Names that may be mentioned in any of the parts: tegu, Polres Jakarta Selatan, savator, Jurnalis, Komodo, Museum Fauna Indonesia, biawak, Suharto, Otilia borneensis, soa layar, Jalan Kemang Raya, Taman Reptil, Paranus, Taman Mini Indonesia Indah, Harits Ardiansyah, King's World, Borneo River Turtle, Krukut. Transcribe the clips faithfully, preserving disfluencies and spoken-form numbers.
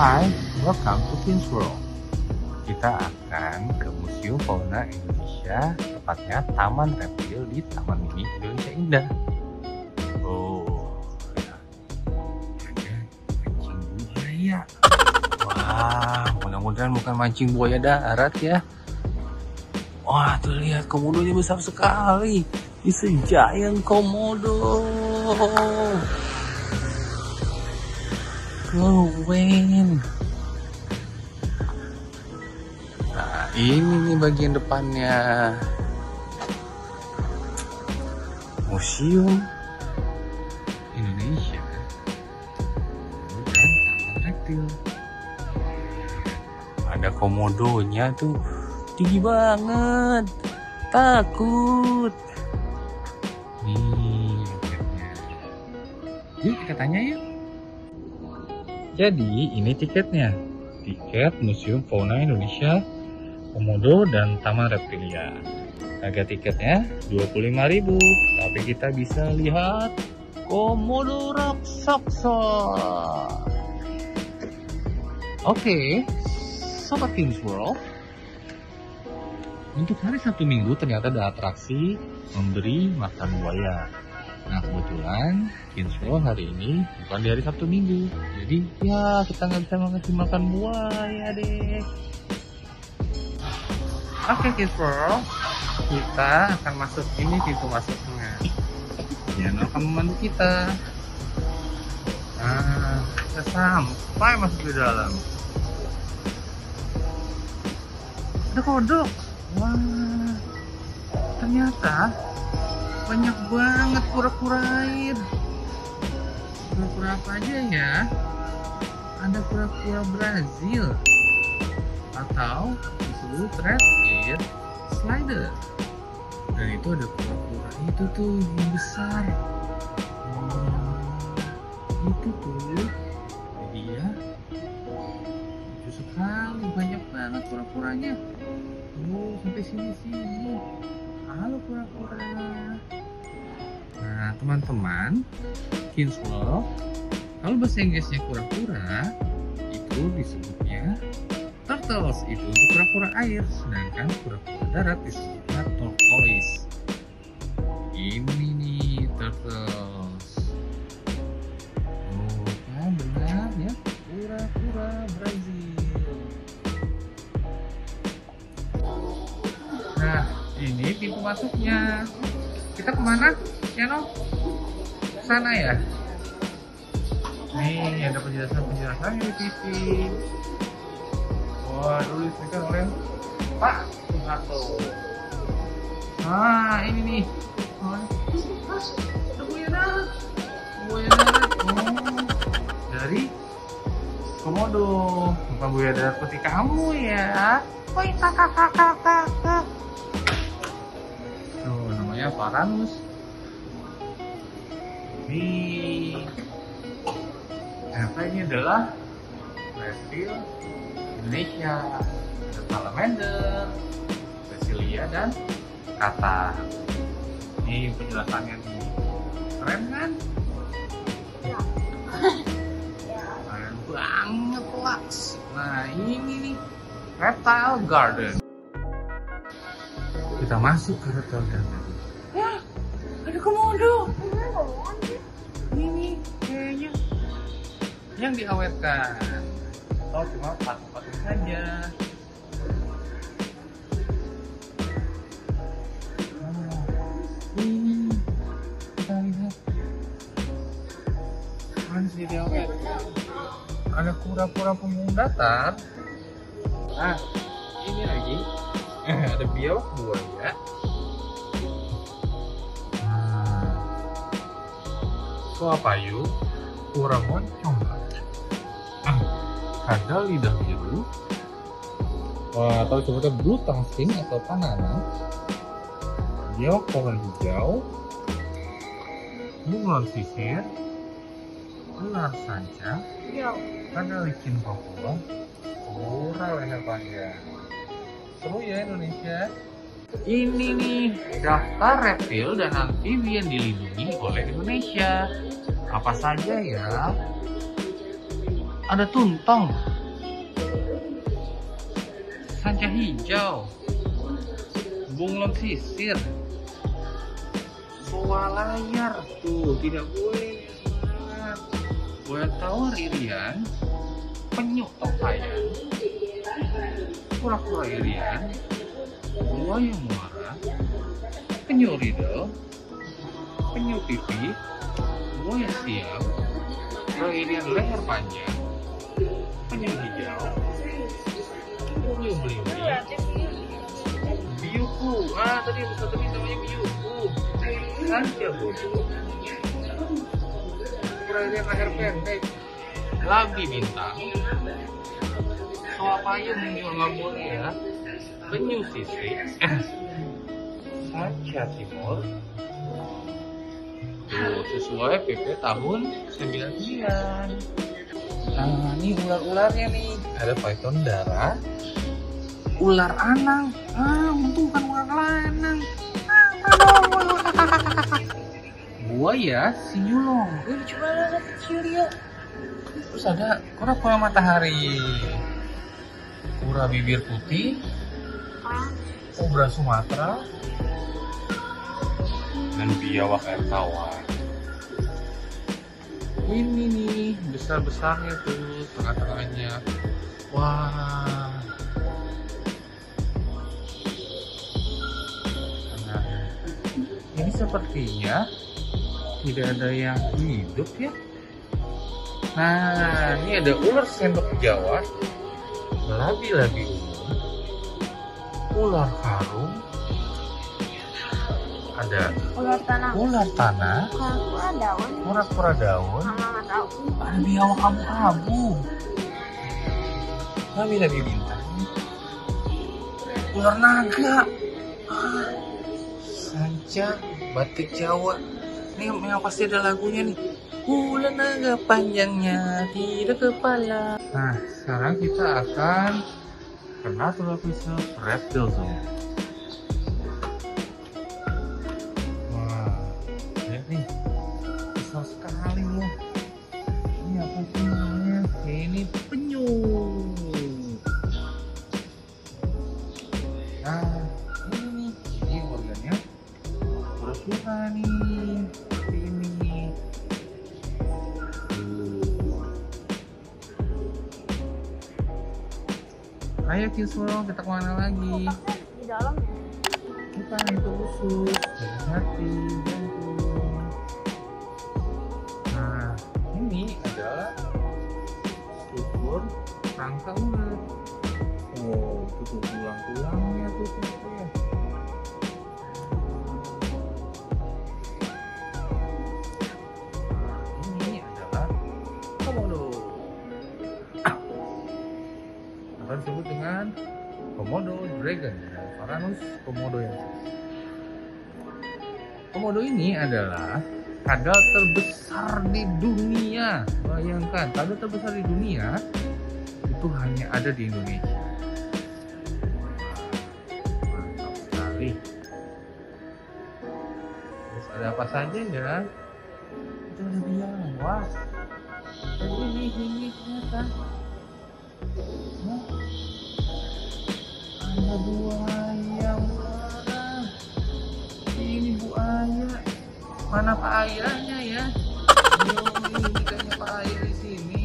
Hai, welcome to King's World. Kita akan ke Museum Fauna Indonesia, tepatnya Taman Reptil di Taman Mini Indonesia Indah. Oh, ya. Ada mancing buaya. Wah, mudah-mudahan bukan mancing buaya darat ya. Wah, tuh lihat komodonya besar sekali. It's a giant komodo. Go Wayne. Nah, ini nih bagian depannya Museum Indonesia dan Taman Reptil. Ada komodonya tuh, tinggi banget, takut. Nih, tiketnya. Yuk kita tanya yuk. Jadi ini tiketnya, tiket Museum Fauna Indonesia, Komodo dan Taman Reptilia. Harga tiketnya dua puluh lima ribu rupiah, tapi kita bisa lihat komodo raksasa. Oke, sobat King's World. Untuk hari Sabtu Minggu ternyata ada atraksi memberi makan buaya. Nah kebetulan King's World hari ini bukan di hari Sabtu Minggu, jadi ya kita nggak bisa ngasih makan buaya deh. Oke King's World, kita akan masuk, ini pintu masuknya. Jangan akan memandu kita. Nah kita sampai masuk ke dalam. Ada kodok. Wah ternyata banyak banget kura-kura air. Kura-kura apa aja ya? Ada kura-kura Brazil atau disebut red ear slider. Dan itu ada kura-kura itu tuh yang besar. Hmm, itu tuh dia. Lucu sekali, banyak banget kura-kuranya. Oh, sampai sini-sini. Halo kura-kura. Nah teman-teman, King's World, kalau bahasa Inggrisnya kura-kura itu disebutnya turtles, itu untuk kura-kura air, sedangkan kura-kura darat disebutnya tortoise. Ini nih turtles. Oh kan benar ya, kura-kura Brazil. Nah ini pintu masuknya. Kita kemana? Channel sana ya. Nih ada penjelasan-penjelasan di T V. Wah dulu disekan oleh Pak Suharto. Ah ini nih. Ah, ada buaya darat. Buaya darat. Oh, dari komodo. Bukan buaya darat seperti kamu ya. Woi kakak kakak kakak. Paranus. Nih, ternyata ini adalah reptil Indonesia. Ada salamander, basilia dan kata. Nih penjelasannya nih, keren kan? Keren banget Laks. Nah ini nih reptile garden. Kita masuk ke reptile garden. Wah, ada komodo. Ini kayaknya yang diawetkan atau cuma patung-patung saja. Nah, ini kita lihat masih diawetkan. Ada kura-kura punggung datar Nah, ini lagi ada biawak buaya. Soa payu, kura moncong, kadal lidah biru, wah, atau sebutnya blue tangsin atau panana, biawak pohon hijau, bunglon sisir, ular sanca, kadal licin Papua, kura leher panjang. Seru ya Indonesia. Ini nih daftar reptil dan amfibi yang dilindungi oleh Indonesia. Apa saja ya? Ada tuntong, sanca hijau, bunglon sisir, soa layar, tuh tidak boleh semangat, buaya tawar irian, penyu topayan, kura-kura irian, buaya muara, penyu ridel, penyu pipi, buaya siam, irian leher panjang, penyu hijau, beliung-beliung, biuku, ah tadi satu ini namanya biuku, sanca bodoh, irian leher pendek, labi bintang, soa payung menjual ngabur ya. Penyu sisir, sanca timur, tuh sesuai P P tahun sembilan puluh sembilan. Nah, ini ular-ularnya nih. Ada python darah, ular anang, ah, untung bukan ular lanang. Buaya sinyulong, ini cuma ular kecil ya. Terus ada kura-kura matahari, kura bibir putih. Kobra Sumatera dan biawak air tawar. Ini nih besar-besarnya tuh tengah-tengahnya. Wah. Nah, ini sepertinya tidak ada yang hidup ya. Nah, ini ada ular sendok Jawa, labi-labi ungu, ular karung, ada ular tanah, ular tanah, kura-kura daun, kura-kura daun, biawak abu-abu, labi-labi bintang, ular naga, sanca batik Jawa. Ini yang pasti ada lagunya nih. Ular naga panjangnya tidak kepala. Nah, sekarang kita akan karena sudah bisa reptil semua. Wah, lihat nih, besar sekali loh. Ini apa sih namanya? Ini penyu. Nah, ini nih, ini organnya kura-kura nih. Ayo King's World, kita kemana lagi? Di dalam ya? Bukan, itu usus, jalan hati, jantung. Nah, ini adalah struktur rangka ular. Oh, itu tulang-tulangnya tuh ya. Nah, ini adalah Komodo. Disebut dengan Komodo Dragon dan Paranus Komodo yang Komodo ini adalah kadal terbesar di dunia. Bayangkan, kadal terbesar di dunia itu hanya ada di Indonesia. Mantap sekali. Terus ada apa saja ya? Itu ada biawak. Ini ini ternyata. Nah, ada buaya muara. Ini buaya. Mana Pak Ayahnya ya? Ini ikannya Pak Ayah di sini.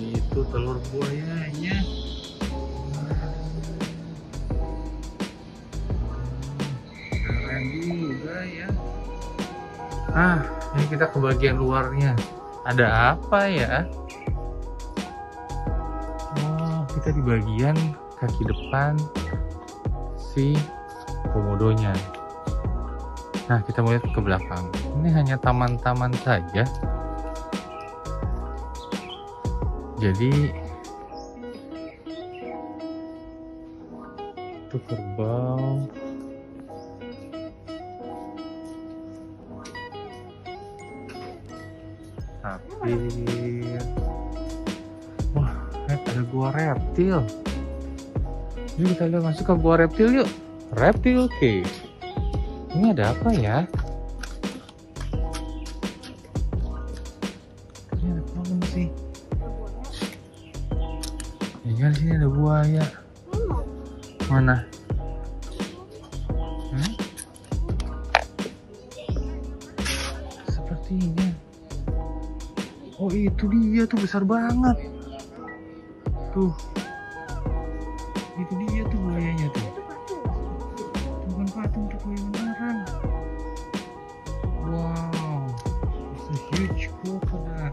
Itu telur buayanya. Keren juga ya. Ah, ini kita ke bagian luarnya. Ada apa ya? Wow. kita di bagian kaki depan si komodonya. Nah, kita mau lihat ke belakang. Ini hanya taman-taman saja. Jadi itu kerbau. Tapi wah, ada gua reptil. Yuk kita lihat masuk ke gua reptil yuk. Reptil cave. Ini ada apa ya? Ini ada pohon sih. Iya, sini ada buaya. Mana? Hmm? Sepertinya. Oh, itu dia tuh, besar banget. Tuh. Itu dia tuh buayanya tuh. Bukan patung, tuh buaya beneran. Wow, it's a huge crocodile.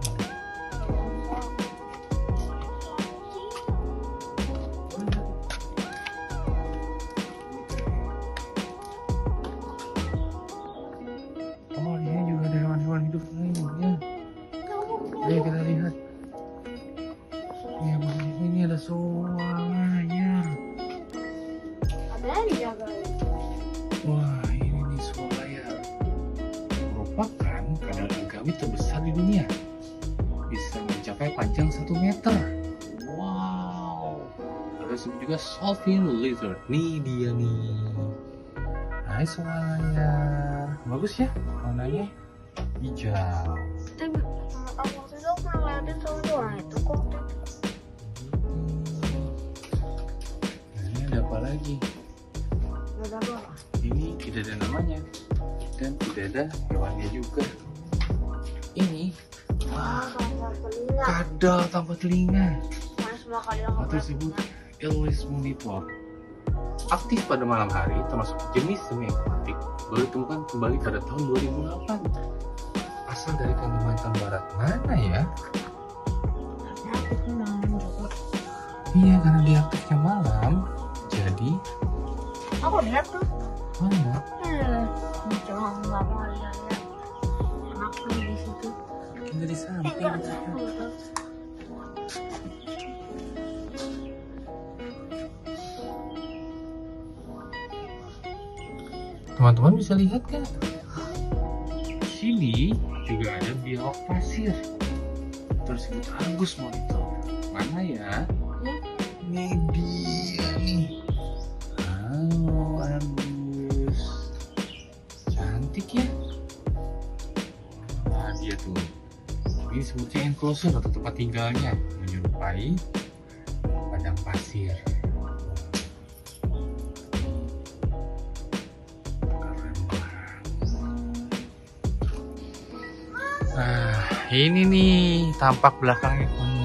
Oh, di sini juga ada hewan-hewan hidup lainnya. Ayo kita lihat. Ya, di sini ada soa layar. Wah, ini nih soa layar. Merupakan kadal gagawit terbesar di dunia. Bisa mencapai panjang satu meter. Wow. Ada juga dolphin lizard. Nih dia nih. Hai soa layar. Bagus ya warnanya hijau. Itu kok. Nah, ini ada apa lagi? Ada apa? Ini tidak ada namanya dan tidak ada hewannya juga. Ini wah, kadal tanpa telinga. Atau disebut Eloise monopod. Aktif pada malam hari, termasuk jenis semi akuatik. Baru ditemukan kembali pada tahun dua ribu delapan. Asal dari Kalimantan Barat mana ya? Iya, karena dia aktifnya malam, jadi aku lihat tuh mana? Hmm, coba nggak mau lihat, enak tuh di situ. Kita di samping. Eh, teman-teman bisa lihat kan? Sini juga ada biawak pasir. Tersebut Argus monitor. Mana ya? Ini dia nih. Oh, Argus. Cantik ya. Nah, dia tuh. Ini sebutnya enclosure atau tempat tinggalnya. Menyerupai padang pasir. Keren banget. Nah, ini nih tampak belakangnya komodo.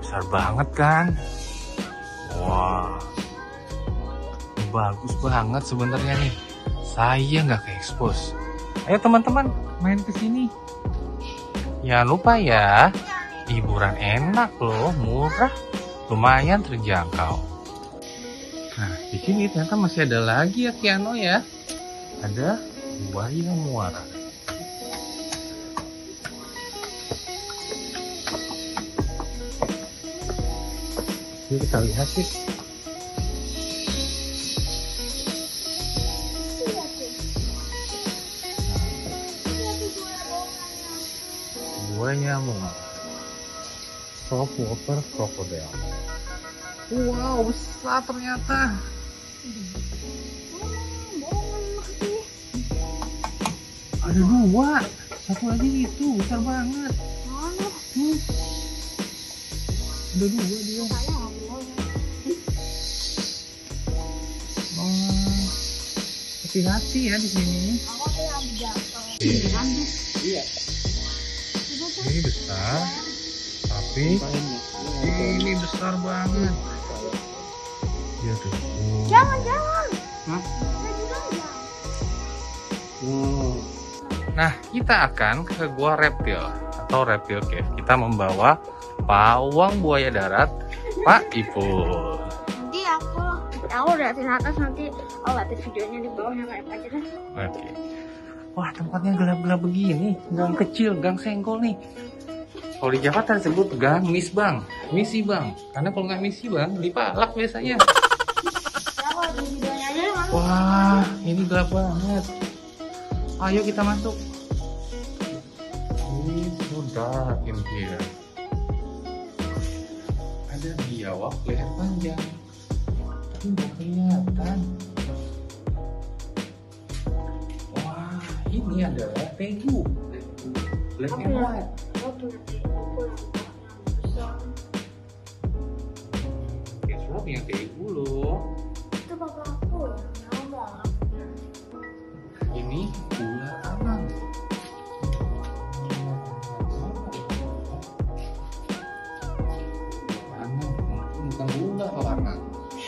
Besar banget kan? Wah, bagus banget sebenarnya nih. Saya nggak ke-expose. Ayo teman-teman main kesini. Jangan lupa ya, hiburan enak loh, murah, lumayan terjangkau. Nah, di sini ternyata masih ada lagi ya Kiano ya. Ada buaya muara. Ini kita lihat sih. Buaya nyamuk. Saltwater crocodile. Wow, besar ternyata. Ada dua. Satu lagi itu besar banget. Hmm. Ada dua dia. Hati-hati ya di sini. Iya. Iya. Ini besar, tapi ini besar banget. Iya tuh. Jangan-jangan. Wow. Nah, kita akan ke gua reptil atau reptil cave. Kita membawa pawang buaya darat Pak Ibu. Jadi aku aku liatin atas, nanti aku liatin videonya di bawahnya kayak aja deh. Oke. Wah, tempatnya gelap-gelap begini, gang kecil, gang senggol nih. Kalau di Jawa tersebut gang mis bang, misi bang. Karena kalau nggak misi bang, dipalak biasanya. Wah, ini gelap banget. Ayo kita masuk. Ini sudah in here. Ada biawak leher panjang. Tapi nggak kelihatan. Wah, ini adalah tegu. Black and white. Kayaknya lo punya tegu loh. Itu bapak aku. Ini gula aman. Anak, bukan gula kalau anak.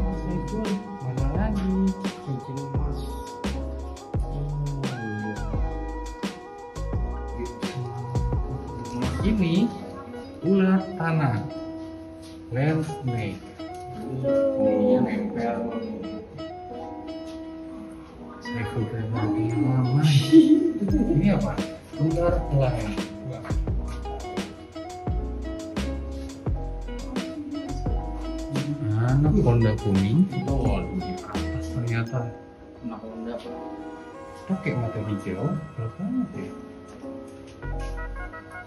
mas itu mana lagi? Cincin emas. Ini ular tanah, land snake. Ini nempel. Ini apa? Ular lain. Anak konda kuning. Oh, di atas ternyata. Anak konda. Pakai mata hijau. Belakang apa?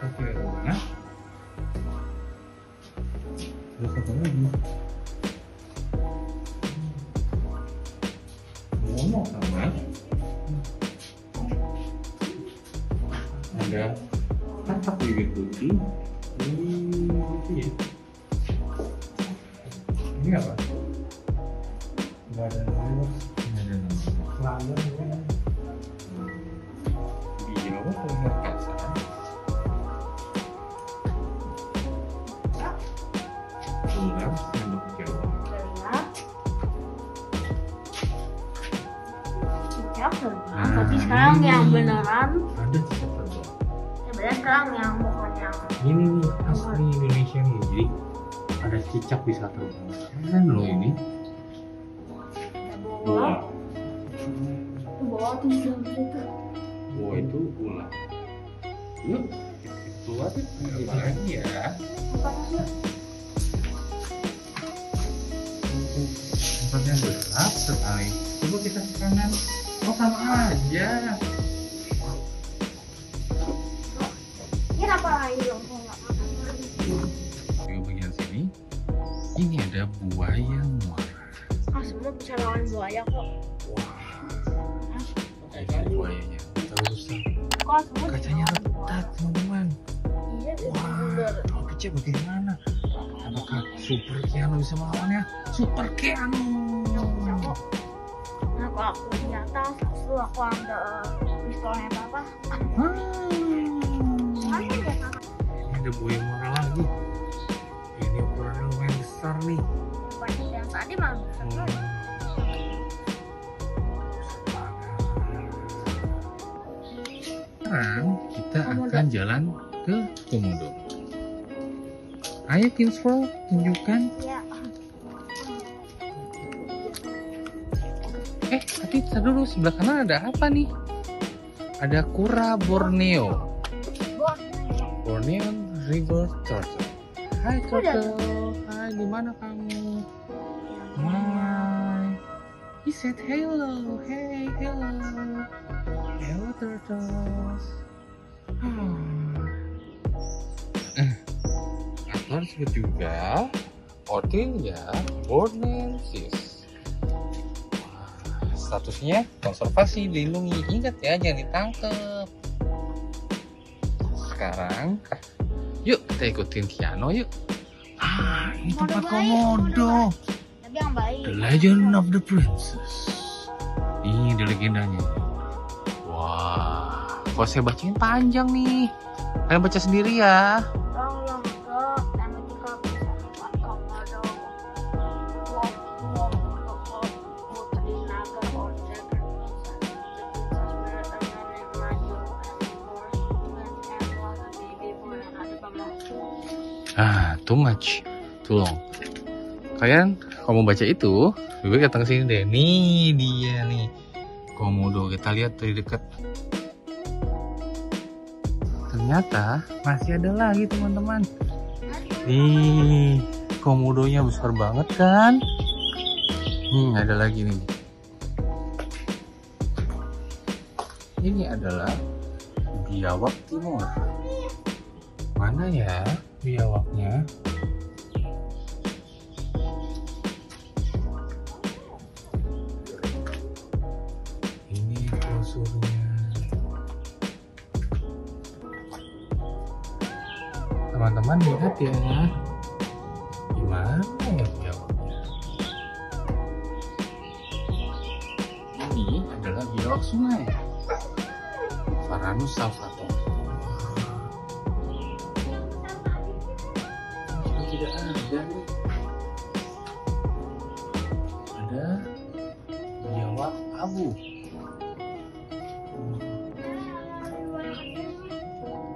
Pakai warna. Terus apa lagi? Momo sama. Ada tatap bibir putih. Hmm, gitu ya. Ini apa? Nggak ada nama. Nggak ada nama. Lalu ini. Biawak terlihat kasar. Ular sendok Jawa. Cicak terbang. Tapi sekarang yang beneran. Ada cicak terbang. Sekarang yang pokoknya ini nih asli Indonesia nih, jadi ada cicak bisa terbang keren loh ini. Wah, bawa tuh jam itu. Wah, itu ular. Yuk keluar lagi ya. Tempatnya gelap sekali. Coba kita ke kanan. Oh, sama aja. Di bagian sini, ini ada buaya muara. Ah, semua bisa lawan buaya kok. Wah, kayak buayanya. Tahu susah. Kacanya retak, teman-teman. Iya, wah, oh, kecil bagaimana? Apakah Super Keanu bisa melawannya? Super Keanu. Nah, kalau aku di atas, aku aku ambil pistolnya papa. Ini ada buaya muara lagi. Ini ukurannya lumayan besar nih. Yang tadi malah besar lagi. Sekarang kita akan jalan ke Komodo. Ayo King's World, tunjukkan. Eh, tapi kita dulu sebelah kanan ada apa nih? Ada kura Borneo. Borneo River Turtle. Hai Turtle, hai, dimana kamu? Hai. He said hello, hey, hello, hello turtles. Ah. Atau disebut juga Otilia borneensis. Statusnya konservasi, dilindungi. Ingat ya, jangan ditangkap. Sekarang yuk kita ikutin Keanu yuk. Ah, ini tempat Komodo. The Legend of the Princess. Ini ada legendanya. Wah, kok saya bacain panjang nih. Kalian baca sendiri ya. Ah, too much, too long. Kalian kalau mau baca itu, lebih baik datang ke sini deh. Nih dia nih, komodo. Kita lihat dari dekat. Ternyata masih ada lagi teman-teman. Nih, komodonya besar banget kan? Hmm, ada lagi nih. Ini adalah biawak timur. Mana ya biawaknya? Ini brosurnya. Teman-teman lihat ya. Gimana ya biawaknya? Ini adalah biawak sungai. Paranus salvator. Tidak ada nih. Ada biawak abu.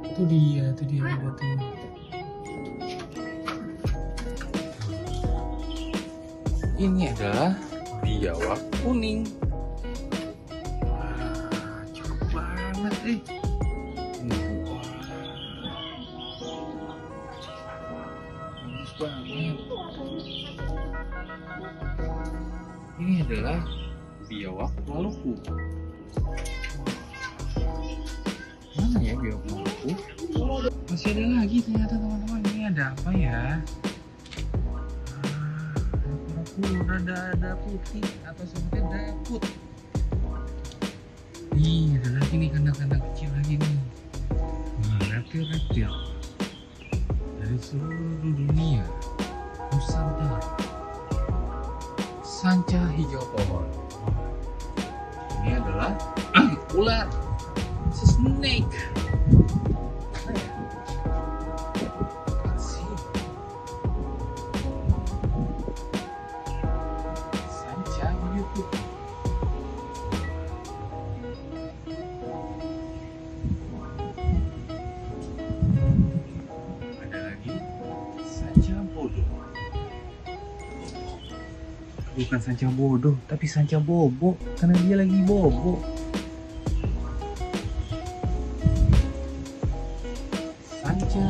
Itu dia, itu dia batu. Ini adalah biawak kuning. Ini adalah biawak Maluku. Mana ya biawak Maluku? Masih ada lagi ternyata teman-teman. Ini ada apa ya? Ah, ada ada putih atau sebutnya daput. Nih ada lagi nih kandang-kandang kecil lagi nih. Nah, reptil-reptil dari seluruh dunia Nusantara. Sanca hijau pohon. Ini adalah ular. It's a snake. Let's see. Sanca hijau putih. Ada lagi sanca bodoh. Bukan sanca bodoh, tapi sanca bobo karena dia lagi bobo. Sanca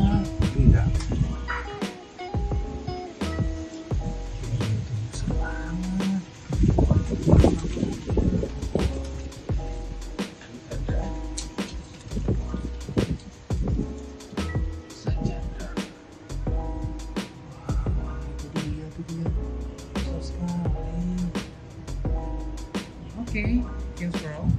indah. Oke, King's World.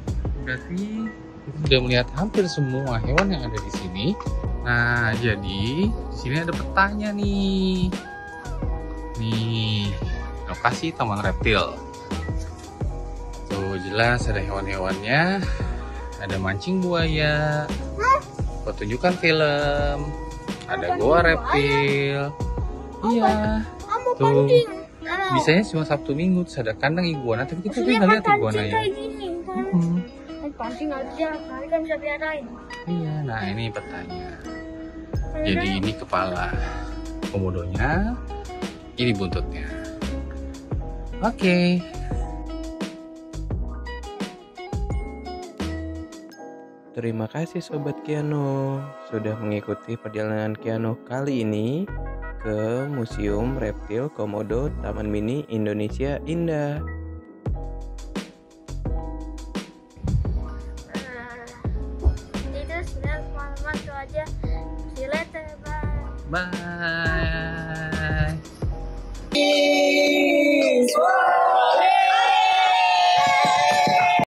Berarti kita sudah melihat hampir semua hewan yang ada di sini. Nah, jadi di sini ada petanya nih. Nih, lokasi Taman Reptil. Tuh jelas ada hewan-hewannya. Ada mancing buaya, pertunjukan film, ada goa reptil. Iya. Tuh. Biasanya cuma Sabtu Minggu terus ada kandang iguana, tapi kita nggak lihat iguana ya. Hmm. Pancing aja, kali kan bisa biarain. Iya, nah ini petanya. Jadi ini kepala komodonya, ini buntutnya. Oke. Okay. Terima kasih Sobat Kiano sudah mengikuti perjalanan Kiano kali ini ke Museum Reptil Komodo Taman Mini Indonesia Indah. Nah, itu sudah teman-teman, itu aja. See you later, bye. Bye.